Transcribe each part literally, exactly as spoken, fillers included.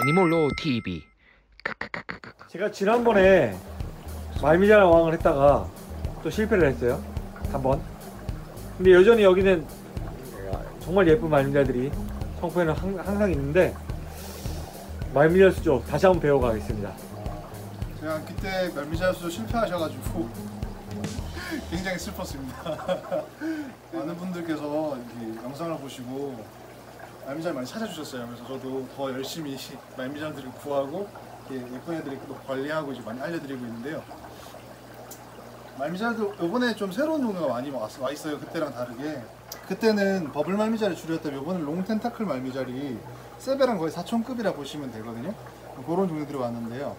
애니몰로티비. 제가 지난번에 말미잘 왕을 했다가 또 실패를 했어요. 한번. 근데 여전히 여기는 정말 예쁜 말미잘들이 성포에는 항상 있는데 말미잘 수조 다시 한번 배워가겠습니다. 제가 그때 말미잘 수조 실패하셔가지고 굉장히 슬펐습니다. 많은 분들께서 이렇게 영상을 보시고 말미잘 많이 찾아주셨어요. 그래서 저도 더 열심히 말미잘들을 구하고 예쁜 애들이 또 관리하고 이제 많이 알려드리고 있는데요. 말미잘도 이번에 좀 새로운 종류가 많이 왔어, 와 있어요. 그때랑 다르게. 그때는 버블 말미잘을 줄였다면 이번엔 롱 텐타클 말미잘이 세베랑 거의 사촌급이라 보시면 되거든요. 그런 종류들이 왔는데요.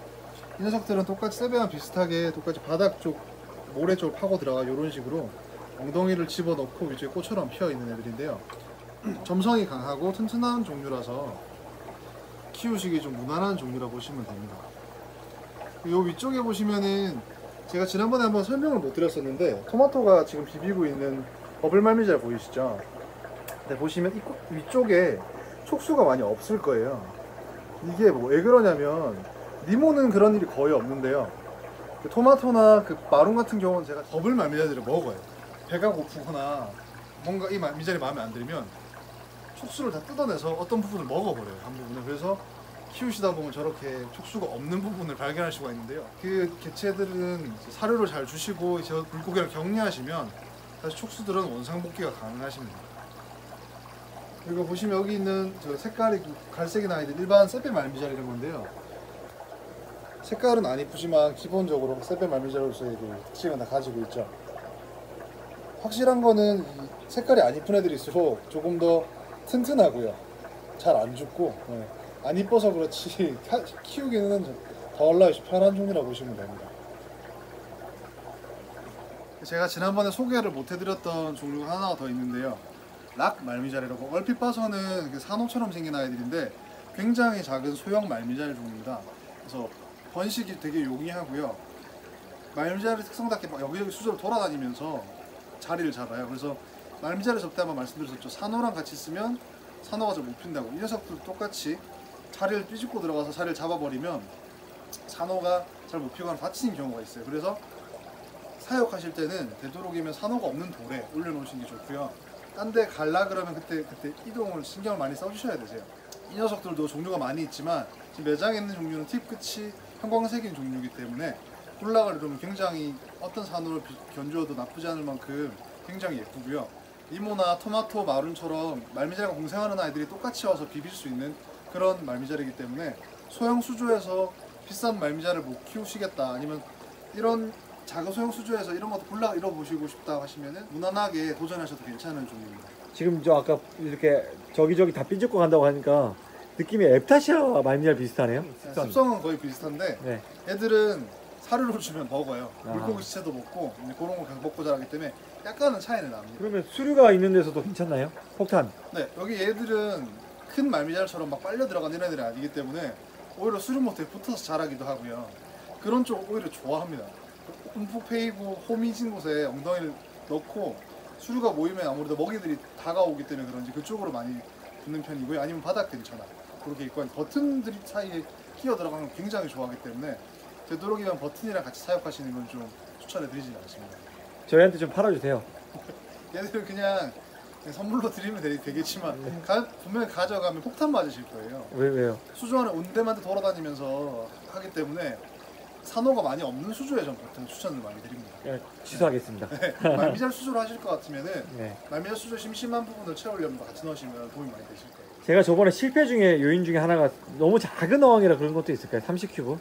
이 녀석들은 똑같이 세베랑 비슷하게 똑같이 바닥 쪽 모래 쪽을 파고 들어가 이런 식으로 엉덩이를 집어넣고 위쪽에 꽃처럼 피어 있는 애들인데요. 점성이 강하고 튼튼한 종류라서 키우시기 좀 무난한 종류라 보시면 됩니다. 이 위쪽에 보시면은 제가 지난번에 한번 설명을 못 드렸었는데 토마토가 지금 비비고 있는 버블 말미잘 보이시죠? 네, 보시면 이 위쪽에 촉수가 많이 없을 거예요. 이게 뭐 왜 그러냐면 니모는 그런 일이 거의 없는데요. 토마토나 그 마룬 같은 경우는 제가 버블 말미잘들을 먹어요. 배가 고프거나 뭔가 이 말미잘이 마음에 안 들면 촉수를 다 뜯어내서 어떤 부분을 먹어버려요. 한 부분을. 그래서 키우시다 보면 저렇게 촉수가 없는 부분을 발견할 수가 있는데요. 그 개체들은 사료를 잘 주시고 물고기를 격리하시면 다시 촉수들은 원상복귀가 가능하십니다. 그리고 보시면 여기 있는 저 색깔이 갈색이 나 있는 일반 세페 말미잘 이런 건데요. 색깔은 안 이쁘지만 기본적으로 세페 말미잘로서의 특징은 다 가지고 있죠. 확실한 거는 색깔이 안 이쁜 애들일수록 조금 더 튼튼하고요. 잘 안 죽고. 네. 안 이뻐서 그렇지 키우기는 덜 나이 편한 종류라고 보시면 됩니다. 제가 지난번에 소개를 못 해드렸던 종류가 하나 더 있는데요. 락 말미잘이라고 얼핏 봐서는 산호처럼 생긴 아이들인데 굉장히 작은 소형 말미잘 종류입니다. 그래서 번식이 되게 용이하고요. 말미잘의 특성답게 여기저기 수조를 돌아다니면서 자리를 잡아요. 그래서 말미잘을 접대 한번 말씀드렸었죠. 산호랑 같이 있으면 산호가 잘 못 핀다고. 이 녀석들도 똑같이 자리를 삐집고 들어가서 자리를 잡아버리면 산호가 잘 못 피거나 다치는 경우가 있어요. 그래서 사육하실 때는 되도록이면 산호가 없는 돌에 올려놓으시는 게 좋고요. 딴 데 갈라 그러면 그때 그때 이동을 신경을 많이 써주셔야 되세요. 이 녀석들도 종류가 많이 있지만 지금 매장에 있는 종류는 팁 끝이 형광색인 종류이기 때문에 홀락을 이루면 굉장히 어떤 산호를 견주어도 나쁘지 않을 만큼 굉장히 예쁘고요. 이모나 토마토, 마룬처럼 말미잘과 공생하는 아이들이 똑같이 와서 비빌 수 있는 그런 말미잘이기 때문에 소형 수조에서 비싼 말미잘을 못 키우시겠다, 아니면 이런 작은 소형 수조에서 이런 것도 홀락 잃어보시고 싶다 하시면은 무난하게 도전하셔도 괜찮은 종류입니다. 지금 저 아까 이렇게 저기저기 다 삐집고 간다고 하니까 느낌이 앱타시아 말미잘 비슷하네요. 습성은 거의 비슷한데 네. 애들은 사료를 주면 먹어요. 아. 물고기 시체도 먹고 그런 거 계속 먹고 자라기 때문에 약간은 차이는 납니다. 그러면 수류가 있는 데서도 괜찮나요? 폭탄? 네, 여기 얘들은 큰 말미잘처럼 막 빨려 들어가는 이런 애들이 아니기 때문에 오히려 수류모터에 붙어서 자라기도 하고요. 그런 쪽 오히려 좋아합니다. 움푹 패이고 호미진 곳에 엉덩이를 넣고 수류가 모이면 아무래도 먹이들이 다가오기 때문에 그런지 그쪽으로 많이 붙는 편이고요. 아니면 바닥 근처나 그렇게 있고 버튼들 사이에 끼어 들어가는 걸 굉장히 좋아하기 때문에 되도록이면 버튼이랑 같이 사육하시는 건 좀 추천해 드리진 않습니다. 저희한테 좀 팔아주세요. 얘들은 그냥 선물로 드리면 되, 되겠지만 네. 가, 분명히 가져가면 폭탄 맞으실 거예요. 왜, 왜요? 수조 안에 온 데만 돌아다니면서 하기 때문에 산호가 많이 없는 수조에 전 보통 추천을 많이 드립니다. 예, 취소하겠습니다. 네. 말미잘 수조를 하실 것 같으면은 네. 말미잘 수조 심심한 부분을 채우려면 같이 넣으시면 도움이 많이 되실 거예요. 제가 저번에 실패 중에 요인 중에 하나가 너무 작은 어항이라 그런 것도 있을까요? 삼십 큐브?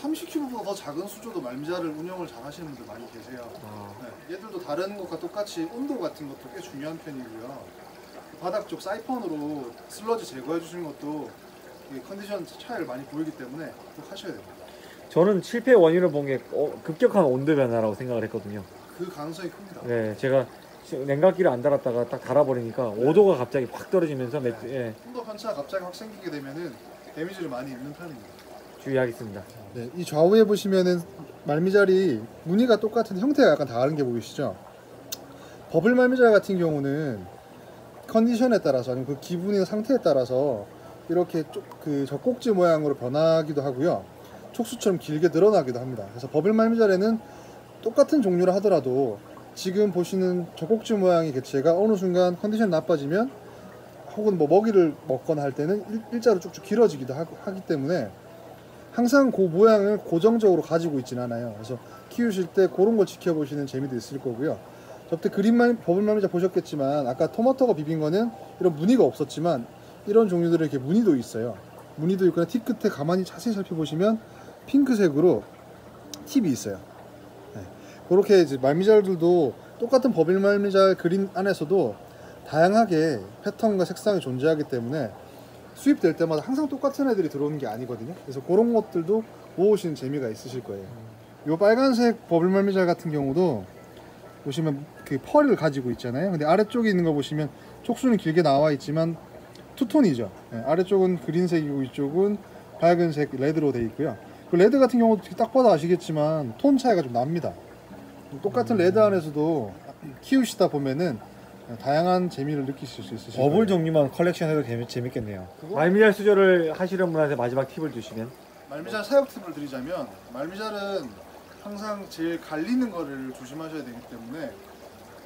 삼십 큐브보다 더 작은 수조도 말미잘을 운영을 잘 하시는 분들 많이 계세요. 아. 네. 얘들도 다른 것과 똑같이 온도 같은 것도 꽤 중요한 편이고요. 바닥 쪽 사이펀으로 슬러지 제거해 주시는 것도 컨디션 차이를 많이 보이기 때문에 꼭 하셔야 됩니다. 저는 실패 원인을 본 게 급격한 온도 변화라고 생각을 했거든요. 그 가능성이 큽니다. 네, 제가 냉각기를 안 달았다가 딱 달아버리니까 네. 오도가 갑자기 확 떨어지면서 네. 예. 좀 더 편차가 갑자기 확 생기게 되면은 데미지를 많이 입는 편입니다. 주의하겠습니다. 네, 이 좌우에 보시면은 말미잘이 무늬가 똑같은 형태가 약간 다른 게 보이시죠? 버블 말미잘 같은 경우는 컨디션에 따라서 아니면 그 기분이나 상태에 따라서 이렇게 그 젖꼭지 모양으로 변하기도 하고요. 촉수처럼 길게 늘어나기도 합니다. 그래서 버블 말미잘에는 똑같은 종류를 하더라도 지금 보시는 젖꼭지 모양의 개체가 어느 순간 컨디션이 나빠지면 혹은 뭐 먹이를 먹거나 할 때는 일, 일자로 쭉쭉 길어지기도 하, 하기 때문에 항상 그 모양을 고정적으로 가지고 있진 않아요. 그래서 키우실 때 그런 걸 지켜보시는 재미도 있을 거고요. 저때 그린만 버블말미잘 보셨겠지만 아까 토마토가 비빈 거는 이런 무늬가 없었지만 이런 종류들은 이렇게 무늬도 있어요. 무늬도 있거나 팁 끝에 가만히 자세히 살펴보시면 핑크색으로 팁이 있어요. 네. 그렇게 이제 말미잘들도 똑같은 버블말미잘 그린 안에서도 다양하게 패턴과 색상이 존재하기 때문에 수입될 때마다 항상 똑같은 애들이 들어오는 게 아니거든요. 그래서 그런 것들도 모으시는 재미가 있으실 거예요. 이 빨간색 버블말미잘 같은 경우도 보시면 그 펄을 가지고 있잖아요. 근데 아래쪽에 있는 거 보시면 촉수는 길게 나와 있지만 투톤이죠. 네, 아래쪽은 그린색이고 이쪽은 밝은색 레드로 되어 있고요. 그 레드 같은 경우도 딱 봐도 아시겠지만 톤 차이가 좀 납니다. 똑같은 레드 안에서도 키우시다 보면은 다양한 재미를 느끼실 수 있으실 거예요. 버블 종류만 컬렉션해도 재미, 재밌겠네요. 말미잘 수조를 하시는 분한테 마지막 팁을 주시면? 말미잘 사육 팁을 드리자면 말미잘은 항상 제일 갈리는 거를 조심하셔야 되기 때문에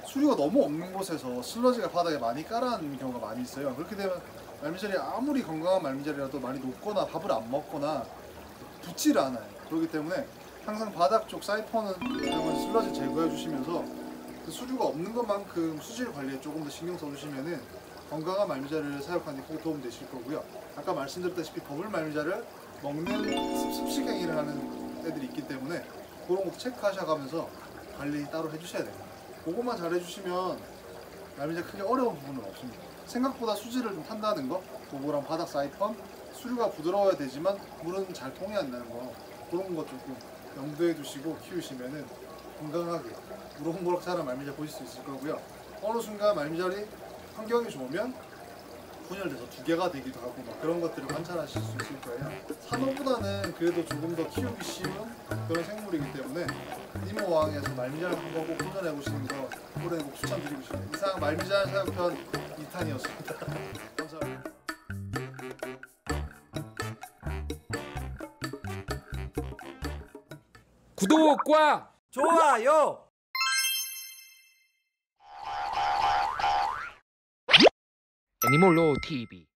수류가 너무 없는 곳에서 슬러지가 바닥에 많이 깔아앉는 경우가 많이 있어요. 그렇게 되면 말미잘이 아무리 건강한 말미잘이라도 많이 녹거나 밥을 안 먹거나 붙지를 않아요. 그렇기 때문에 항상 바닥 쪽 사이퍼는 슬러지 제거해 주시면서 그 수류가 없는 것만큼 수질 관리에 조금 더 신경 써주시면은 건강한 말미잘을 사육하는 데 큰 도움 되실 거고요. 아까 말씀드렸다시피 버블 말미잘을 먹는 습식행위를 하는 애들이 있기 때문에 그런 거 체크하셔가면서 관리 따로 해주셔야 됩니다. 그것만 잘 해주시면 말미잘 크게 어려운 부분은 없습니다. 생각보다 수질을 좀 탄다는 거, 도구랑 바닥 사이펀, 수류가 부드러워야 되지만 물은 잘 통해야 한다는 거, 그런 것 조금 염두에 두시고 키우시면은 건강하게 무럭무럭 자란 말미잘 보실 수 있을 거고요. 어느 순간 말미잘이 환경이 좋으면 분열돼서 두 개가 되기도 하고 막 그런 것들을 관찰하실 수 있을 거예요. 산호보다는 그래도 조금 더 키우기 쉬운 그런 생물이기 때문에 니모왕에서 말미잘 한번 꼭 도전해보시는 거 올해 꼭 추천드리고 싶어요. 이상 말미잘 사육편 이 탄이었습니다. 감사합니다. 구독과 좋아요! 애니몰로티비